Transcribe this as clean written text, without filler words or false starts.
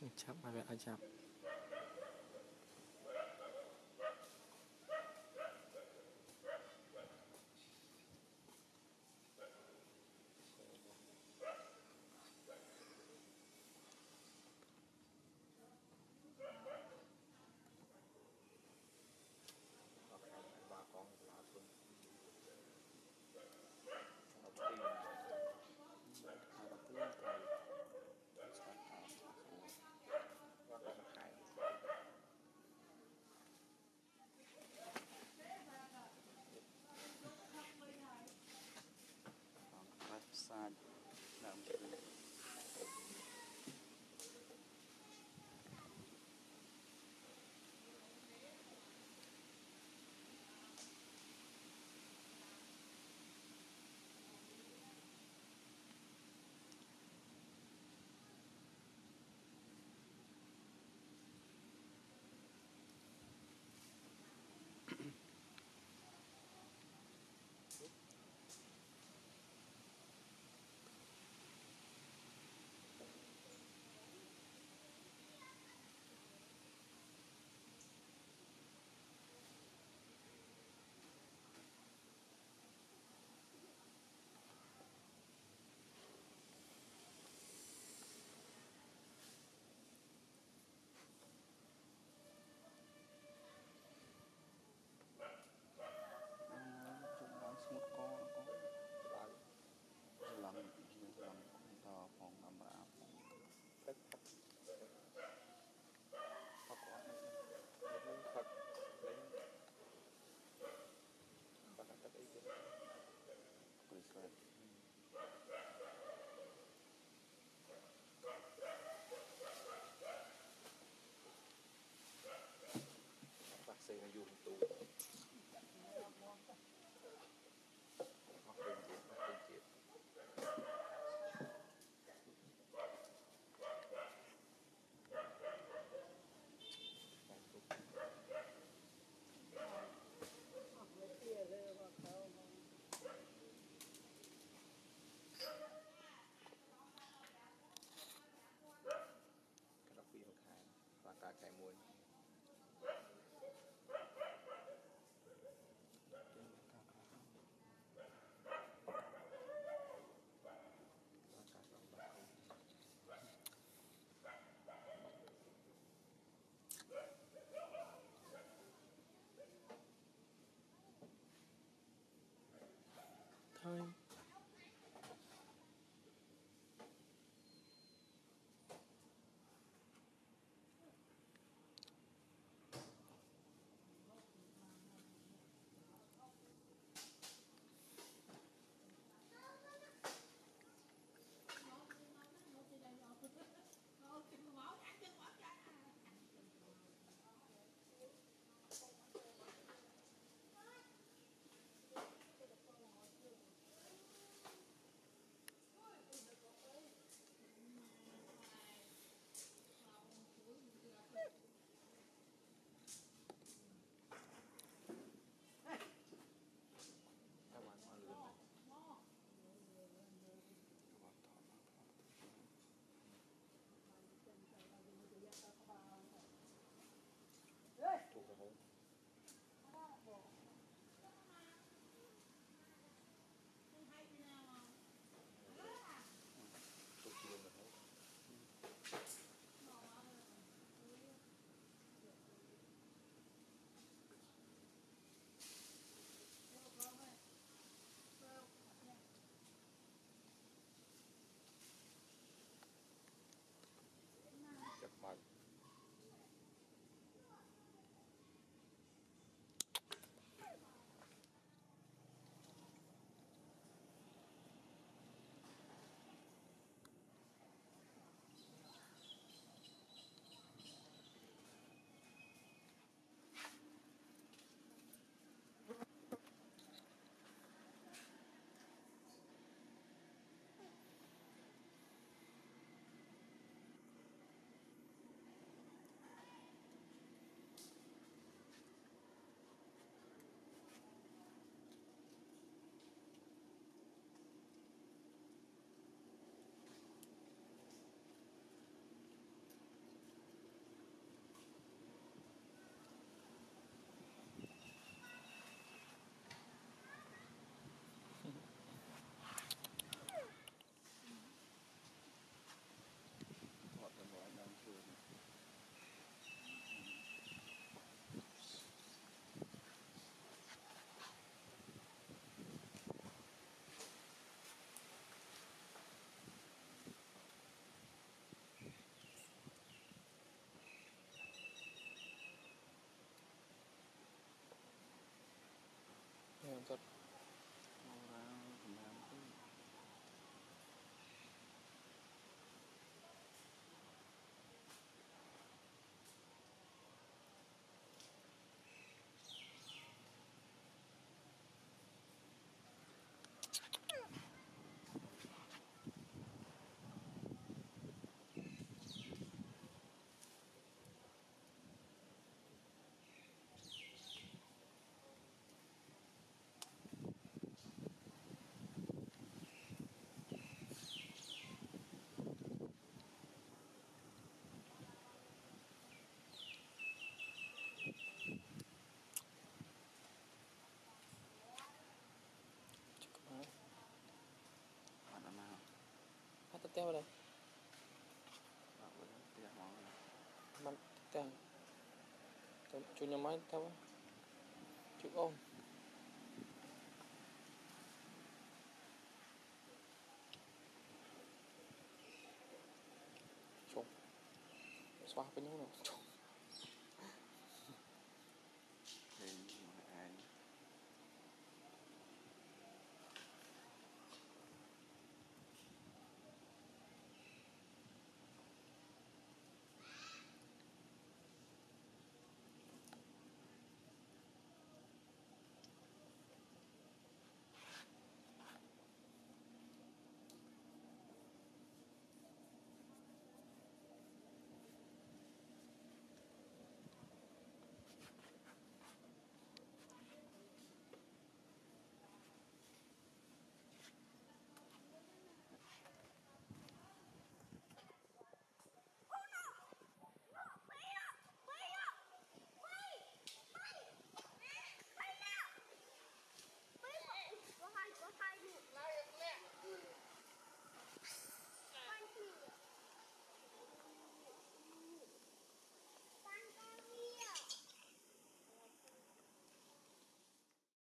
Pencapaian ajab. Time. thật. Teo đây. Bạn teo. Chú nhà máy teo. Chú ôm. Chụp. Xóa bên nhau nào.